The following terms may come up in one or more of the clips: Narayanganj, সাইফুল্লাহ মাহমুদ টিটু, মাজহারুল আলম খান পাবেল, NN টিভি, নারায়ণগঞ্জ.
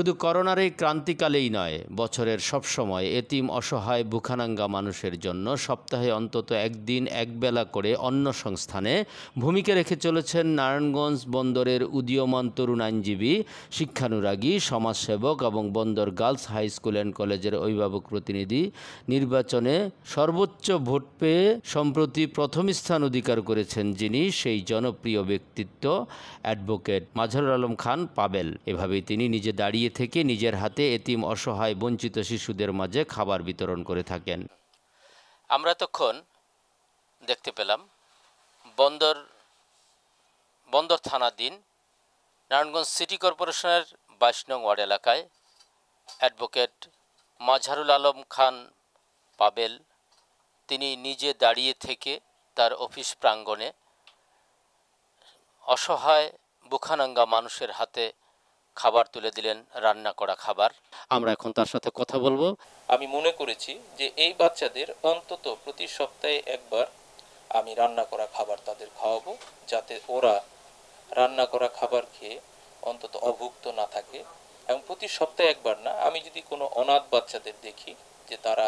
शुधु करोनार क्रांतिकालेई नय बछरेर सब समय एतिम असहाय बुखानांगा मानुषेर जन्य सप्ताहे अंतत एक दिन एक बेला करे अन्य संस्थाने भूमिका रेखे चलेछेन नारायणगंज बंदरेर उदीयमान तरुण आईनजीवी शिक्षानुरागी समाजसेवक एबं Bandar girls high school and कलेजेर अभिभावक प्रतिनिधि। निर्वाचने सर्वोच्च भोट पेये सम्प्रति प्रथम स्थान अधिकार करेछेन जिनि सेई जनप्रिय व्यक्तित्व एडभोकेट মাজহারুল আলম খান পাবেল। এভাবেই তিনি নিজে দাঁড়িয়ে থেকে নিজের হাতে এতিম অসহায় বঞ্চিত শিশুদের মাঝে খাবার বিতরণ করে থাকেন। আমরা তখন দেখতে পেলাম বন্দর থানাধীন নারায়ণগঞ্জ সিটি কর্পোরেশনের 22 নং ওয়ার্ড এলাকায় অ্যাডভোকেট মাজহারুল আলম খান পাবেল তিনি নিজে দাঁড়িয়ে থেকে তার অফিস প্রাঙ্গণে অসহায় বুখানাঙ্গা মানুষের হাতে খাবার তুলে দিলেন, রান্না করা খাবার। আমরা এখন তার সাথে কথা বলবো। আমি মনে করেছি যে এই বাচ্চাদের অন্তত প্রতি সপ্তাহে একবার আমি রান্না করা খাবার তাদের খাওয়াবো, যাতে ওরা রান্না করা খাবার খেয়ে অন্তত অভুক্ত না থাকে। এবং প্রতি সপ্তাহে একবার না, আমি যদি কোনো অনাথ বাচ্চাদের দেখি যে তারা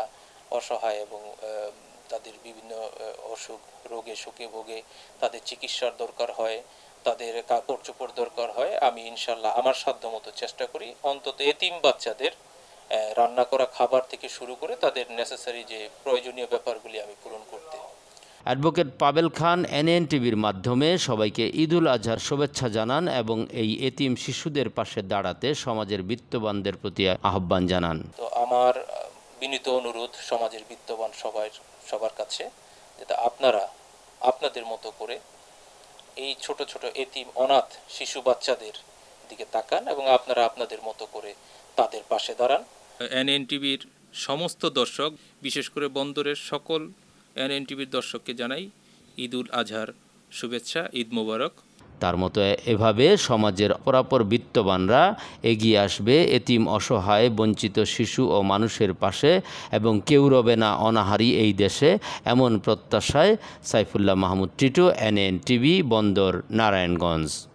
অসহায় এবং তাদের বিভিন্ন অসুখ রোগে শোকে ভোগে তাদের চিকিৎসার দরকার হয়, তাদের কাপড় চোপড় দরকার হয়, আমি ইনশাল্লাহ আমার সাধ্যমতো চেষ্টা করি অন্তত এতিম বাচ্চাদের রান্না করা খাবার থেকে শুরু করে তাদের নেসেসারি যে প্রয়োজনীয় ব্যাপারগুলি আমি পূরণ করতে। অ্যাডভোকেট পাবেল খান NN টিভির মাধ্যমে সবাইকে ঈদ উল আজহার শুভেচ্ছা জানান এবং এই এতিম শিশুদের পাশে দাঁড়াতে সমাজের বিত্তবানদের প্রতি আহ্বান জানান। তো আমার বিনীত অনুরোধ সমাজের বিত্তবান সবার কাছে, যেটা আপনারা আপনাদের মতো করে এই ছোট ছোট এতিম অনাথ শিশু বাচ্চাদের দিকে তাকান এবং আপনারা আপনাদের মতো করে তাদের পাশে দাঁড়ান। NN টিভির সমস্ত দর্শক, বিশেষ করে বন্দরের সকল NN টিভির দর্শককে জানাই ঈদ উল আজহার শুভেচ্ছা, ঈদ মোবারক। তার মতো এভাবে সমাজের অপরাপর বিত্তবানরা এগিয়ে আসবে এতিম অসহায় বঞ্চিত শিশু ও মানুষের পাশে এবং কেউ রবে না অনাহারি এই দেশে, এমন প্রত্যাশায় সাইফুল্লাহ মাহমুদ টিটু, NN টিভি, বন্দর, নারায়ণগঞ্জ।